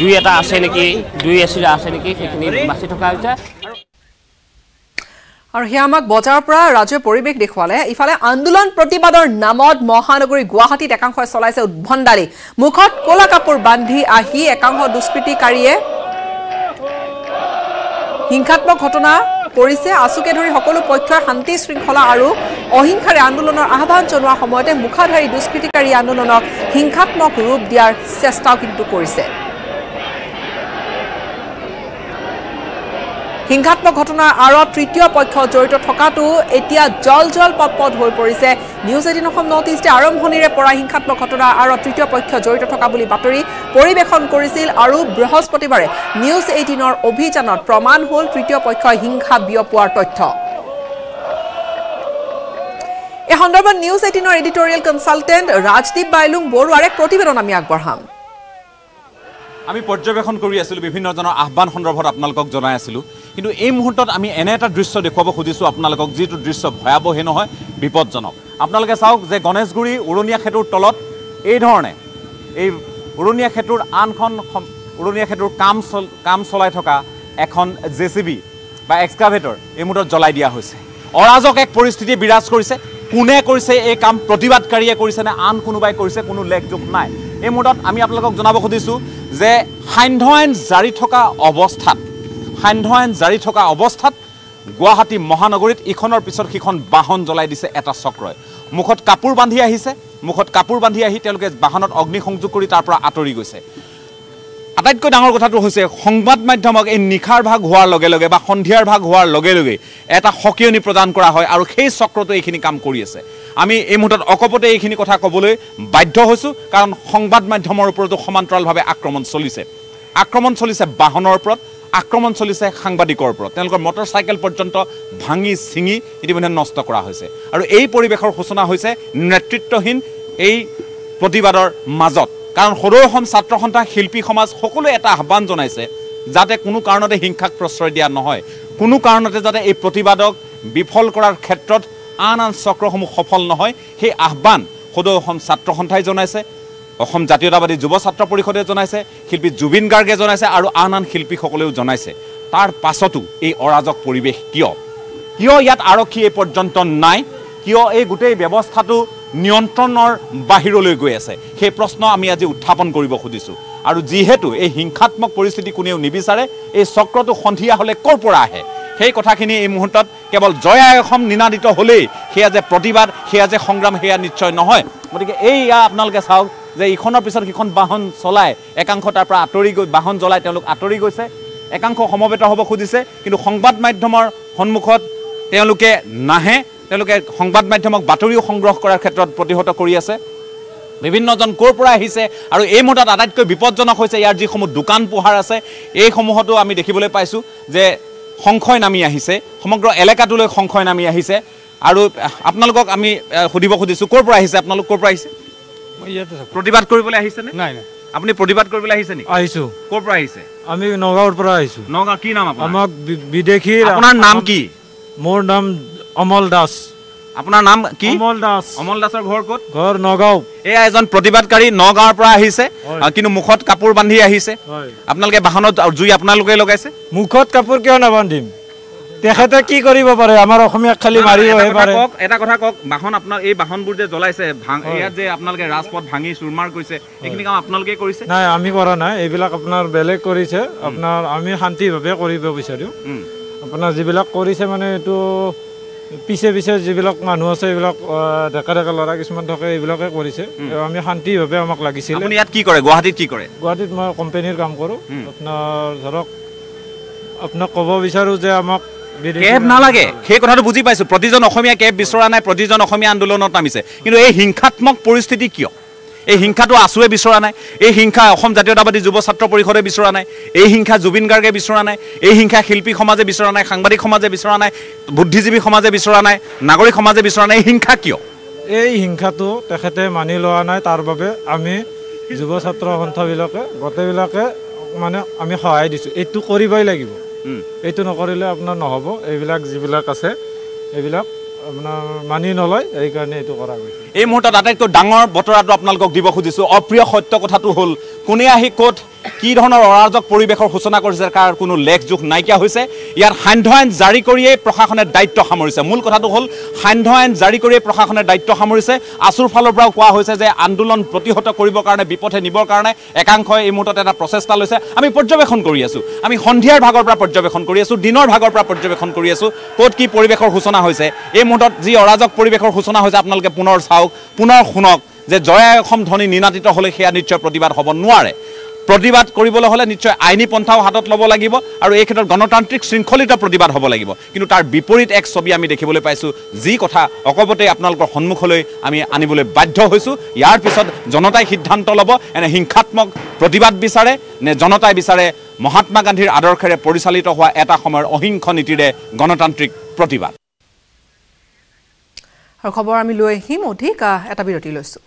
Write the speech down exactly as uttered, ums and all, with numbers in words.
দুই এটা আছে নেকি দুই এসিড আছে নেকি সেখিনি বাছি থকা হৈছে আৰু হে আমাক বজাৰ পৰা ৰাজ্য পৰিবেশ দেখুৱালে ইফালে আন্দোলন প্ৰতিবাদৰ নামত মহানগৰী গুৱাহাটীত একাংশ চলাইছে উদ্ভণ্ডালি মুখত কোলা কাপোৰ বান্ধি আহি একাংশ দুষ্কৃতিকাৰীয়ে হিংসাত্মক ঘটনা কৰিছে আসুকে ধৰি সকলো পক্ষৰ শান্তি শৃংখলা আৰু অহিংসাৰ আন্দোলনৰ আহ্বান জনোৱাৰ সময়তে মুখাধাৰী দুষ্কৃতিকাৰী আন্দোলনক হিংসাত্মক ৰূপ দিয়াৰ চেষ্টা কিন্তু কৰিছে হিংসাত্মক ঘটনা আৰু তৃতীয় পক্ষ জড়িত থকাটো এতিয়া জল জল পপপদ হৈ পৰিছে নিউজ এইটিন অসম নৰ্থ ইষ্টে আৰম্ভণিৰে পৰা হিংসাত্মক ঘটনা আৰু তৃতীয় পক্ষ জড়িত থকা বুলি বাতৰি পৰিবেশন কৰিছিল আৰু বৃহস্পতিবাৰে নিউজ এইটিনৰ অভিযানত প্ৰমাণ হ'ল তৃতীয় পক্ষ হিংসা বিয়পোৱাৰ তথ্য এই সন্দৰ্ভত নিউজ এইটিনৰ এডিটৰিয়েল কনসালটেন্ট ৰাজদীপ বাইলুং বৰুৱাৰ এক প্ৰতিবেদন আমি আগবঢ়াম আমি পৰ্যবেক্ষণ কৰি আছিলোঁ বিভিন্নজনৰ আহ্বান সন্দৰ্ভত আপোনালোকক জনাই আছিলোঁ কিন্তু এই মুহূৰ্তত আমি এনে এটা দৃশ্য দেখুৱাব খুজিছোঁ আপোনালোকক যিটো দৃশ্য ভয়াবহ হে নহয় বিপদজনক আপোনালোকে চাওক যে গণেশগুৰি উৰণীয়া খেতুৰ তলত এই ধৰণে এই উৰণীয়া খেতুৰ আনখন উৰণীয়া খেতুৰ কাম কাম চলাই থকা এখন জেচিবি বা এক্সকাভেটৰ এই মুহূৰ্তত জ্বলাই দিয়া হৈছে অৰাজক এক পৰিস্থিতি বিৰাজ কৰিছে কোনে কৰিছে এই কাম প্ৰতিবাদকাৰীয়ে কৰিছে নে আন কোনোবাই কৰিছে কোনো লেখযোগ নাই এই মুহূৰ্তত আমি আপোনালোকক জনাব খুজিছোঁ যে সান্ধ্য আইন জাৰি থকা অৱস্থাত সান্ধ্য আইন জাৰি থকা অৱস্থাত গুৱাহাটী মহানগৰীত ইখনৰ পিছত সিখন বাহন জ্বলাই দিছে এটা চক্ৰই মুখত কাপোৰ বান্ধি আহিছে মুখত কাপোৰ বান্ধি আহি তেওঁলোকে বাহনত অগ্নিসংযোগ কৰি তাৰ পৰা আঁতৰি গৈছে আটাইতকৈ ডাঙৰ কথাটো হৈছে সংবাদ মাধ্যমক এই নিশাৰ ভাগ হোৱাৰ লগে লগে বা সন্ধিয়াৰ ভাগ হোৱাৰ লগে লগে এটা সকিয়নি প্ৰদান কৰা হয় আৰু সেই চক্ৰটো এইখিনি কাম কৰি আছে আমি এই মুহূৰ্তত অকপতে এইখিনি কথা ক'বলৈ বাধ্য হৈছোঁ কাৰণ সংবাদ মাধ্যমৰ ওপৰতো সমান্তৰালভাৱে আক্ৰমণ চলিছে আক্ৰমণ চলিছে বাহনৰ ওপৰত আক্ৰমণ চলিছে সাংবাদিকৰ ওপৰত তেওঁলোকৰ মটৰচাইকেল পৰ্যন্ত ভাঙি ছিঙি ইতিমধ্যে নষ্ট কৰা হৈছে আৰু এই পৰিৱেশৰ সূচনা হৈছে নেতৃত্বহীন এই প্ৰতিবাদৰ মাজত কাৰণ সৰু অসম ছাত্ৰ সন্থা শিল্পী সমাজ সকলোৱে এটা আহ্বান জনাইছে যাতে কোনো কাৰণতে হিংসাক প্ৰশ্ৰয় দিয়া নহয় কোনো কাৰণতে যাতে এই প্ৰতিবাদক বিফল কৰাৰ ক্ষেত্ৰত আন আন চক্ৰসমূহ সফল নহয় সেই আহ্বান সদৌ অসম ছাত্ৰ সন্থাই জনাইছে অসম জাতীয়তাবাদী যুৱ ছাত্ৰ পৰিষদে জনাইছে শিল্পী জুবিন গাৰ্গে জনাইছে আৰু আন আন শিল্পীসকলেও জনাইছে তাৰ পাছতো এই অৰাজক পৰিৱেশ কিয় কিয় ইয়াত আৰক্ষী এই পৰ্যন্ত নাই কিয় এই গোটেই ব্যৱস্থাটো নিয়ন্ত্ৰণৰ বাহিৰলৈ গৈ আছে সেই প্ৰশ্ন আমি আজি উত্থাপন কৰিব খুজিছোঁ আৰু যিহেতু এই হিংসাত্মক পৰিস্থিতি কোনেও নিবিচাৰে এই চক্ৰটো সন্ধিয়া হ'লে ক'ৰ পৰা আহে সেই কথাখিনি এই মুহূৰ্তত কেৱল জয় আই অসম নিনাদিত হ'লেই সেয়া যে প্ৰতিবাদ সেয়া যে সংগ্ৰাম সেয়া নিশ্চয় নহয় গতিকে এইয়া আপোনালোকে চাওক যে ইখনৰ পিছত সিখন বাহন চলাই একাংশ তাৰ পৰা আঁতৰি গৈ বাহন জ্বলাই তেওঁলোক আঁতৰি গৈছে একাংশ সমবেত হ'ব খুজিছে কিন্তু সংবাদ মাধ্যমৰ সন্মুখত তেওঁলোকে নাহে তেওঁলোকে সংবাদ মাধ্যমক বাতৰিও সংগ্ৰহ কৰাৰ ক্ষেত্ৰত প্ৰতিহত কৰি আছে বিভিন্নজন ক'ৰ পৰা আহিছে আৰু এই মুহূৰ্তত আটাইতকৈ বিপদজনক হৈছে ইয়াৰ যিসমূহ দোকান পোহাৰ আছে এইসমূহতো আমি দেখিবলৈ পাইছোঁ যে সংখ্যয় নামি আহিছে সমগ্ৰ এলেকাটোলৈ সংখ্যয় নামি আহিছে আৰু আপোনালোকক আমি সুধিব খুজিছোঁ ক'ৰ পৰা আহিছে আপোনালোক ক'ৰ পৰা আহিছে প্ৰতিবাদ কৰিবলৈ আহিছেনে নাই নাই আপুনি প্ৰতিবাদ কৰিবলৈ আহিছে নেকি আহিছোঁ ক'ৰ পৰা আহিছে আমি নগাঁৱৰ পৰা আহিছোঁ নগাঁও কি নাম আপোনাৰ আমাক বিদেশী আপোনাৰ নাম কি মোৰ নাম অমল দাস আপোনাৰ নাম কি অমল দাস অমল দাসৰ ঘৰ ক'ত ঘৰ নগাঁও এই এজন প্ৰতিবাদকাৰী নগাঁৱৰ পৰা আহিছে কিন্তু মুখত কাপোৰ বান্ধি আহিছে আপোনালোকে বাহনত জুই আপোনালোকে লগাইছে মুখত কাপোৰ কিয় নাবান্ধিম তেখেতে কি কৰিব পাৰে আমাৰ অসমীয়া খালি মাৰি হৈ পাৰে কক এটা কথা কক বাহন আপোনাৰ এই বাহনবোৰ যে জ্বলাইছে ইয়াত যে আপোনালোকে ৰাজপথ ভাঙি চুৰমাৰ কৰিছে এইখিনি কাম আপোনালোকে কৰিছে নাই আমি কৰা নাই এইবিলাক আপোনাৰ বেলেগ কৰিছে আপোনাৰ আমি শান্তিভাৱে কৰিব বিচাৰিম আপোনাৰ যিবিলাক কৰিছে মানে এইটো পিছে পিছে যিবিলাক মানুহ আছে এইবিলাক ডেকা ডেকা ল'ৰা কিছুমান থাকে এইবিলাকে কৰিছে আমি শান্তিভাৱে আমাক লাগিছিল আপুনি ইয়াত কি কৰে গুৱাহাটীত কি কৰে গুৱাহাটীত মই কোম্পানীৰ কাম কৰোঁ আপোনাৰ ধৰক আপোনাক ক'ব বিচাৰোঁ যে আমাক কেব নালাগে সেই কথাটো বুজি পাইছোঁ প্ৰতিজন অসমীয়া কেব বিচৰা নাই প্ৰতিজন অসমীয়া আন্দোলনত নামিছে কিন্তু এই হিংসাত্মক পৰিস্থিতি কিয় এই হিংসাটো আছুৱে বিচৰা নাই এই হিংসা অসম জাতীয়তাবাদী যুৱ ছাত্ৰ পৰিষদে বিচৰা নাই এই হিংসা জুবিন গাৰ্গে বিচৰা নাই এই হিংসা শিল্পী সমাজে বিচৰা নাই সাংবাদিক সমাজে বিচৰা নাই বুদ্ধিজীৱী সমাজে বিচৰা নাই নাগৰিক সমাজে বিচৰা নাই এই হিংসা কিয় এই হিংসাটো তেখেতে মানি লোৱা নাই তাৰ বাবে আমি যুৱ ছাত্ৰ সন্থাবিলাকে গোটেইবিলাকে মানে আমি সহায় দিছোঁ এইটো কৰিবই লাগিব এইটো নকৰিলে আপোনাৰ নহ'ব এইবিলাক যিবিলাক আছে এইবিলাক আপোনাৰ মানি নলয় সেইকাৰণে এইটো কৰা গৈছে এই মুহূৰ্তত আটাইতকৈ ডাঙৰ বতৰাটো আপোনালোকক দিব খুজিছো অপ্ৰিয় সত্য কথাটো হল কোনে আহি কোট কি ধৰণৰ অৰাজক পৰিবেশৰ সূচনা কৰিছে কাৰ কোনো লেখযোগ নাইকিয়া হৈছে ইয়াৰ হান্ধন জাৰি কৰিয়ে প্ৰশাসনৰ দায়িত্ব সামৰিছে মূল কথাটো হল হান্ধন জাৰি কৰিয়ে প্ৰশাসনৰ দায়িত্ব সামৰিছে আসুৰ ফালৰ পৰা কোৱা হৈছে যে আন্দোলন প্ৰতিহত কৰিবৰ কাৰণে বিপথে নিবৰ কাৰণে একাংশই এই মুহূৰ্তত এটা প্ৰচেষ্টা লৈছে আমি পৰ্যবেক্ষণ কৰি আছো আমি সন্ধিয়াৰ ভাগৰ পৰা পৰ্যবেক্ষণ কৰি আছো দিনৰ ভাগৰ পৰা পৰ্যবেক্ষণ কৰি আছো কোট কি পৰিবেশৰ সূচনা হৈছে এই মুহূৰ্তত যি অৰাজক পৰিবেশৰ সূচনা হৈছে আপোনালোকে পুনৰ চাওক পুনৰ শুনক যে জয় অসম ধনী নিনাতিত হলে সেয়া নিশ্চয় প্ৰতিবাদ হ'ব নোৱাৰে प्रतिवाद কৰিবলৈ হলে নিশ্চয় আইনী পন্থাও হাতত লব লাগিব আৰু এই ক্ষেত্ৰত গণতান্ত্ৰিক শৃংখলিত প্ৰতিবাদ হ'ব লাগিব কিন্তু তাৰ বিপৰীত এক ছবি আমি দেখিবলৈ পাইছো যি কথা অকপতে আপোনালোকৰ সন্মুখলৈ আমি আনিবলৈ বাধ্য হৈছো ইয়াৰ পিছত জনতাই সিদ্ধান্ত লব এনে হিংসাত্মক প্ৰতিবাদ বিচাৰে নে জনতাই বিচাৰে মহাত্মা গান্ধীৰ আদৰ্শৰে পৰিচালিত হোৱা এটা সময়ৰ অহিংস নীতিৰে গণতান্ত্ৰিক প্ৰতিবাদ আৰু খবৰ আমি লৈ আহিম অধিক এটা বিৰতি লৈছো